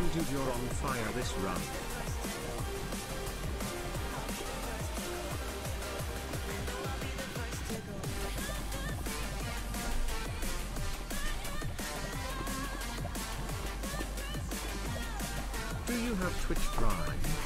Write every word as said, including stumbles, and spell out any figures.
And dude, you're on fire this run. Do you have Twitch Prime?